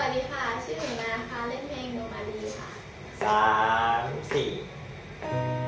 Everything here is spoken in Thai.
วัสดีค่ะชื่อหนูนาค่ะเล่นเพลงโนมาลีค่ะ3 4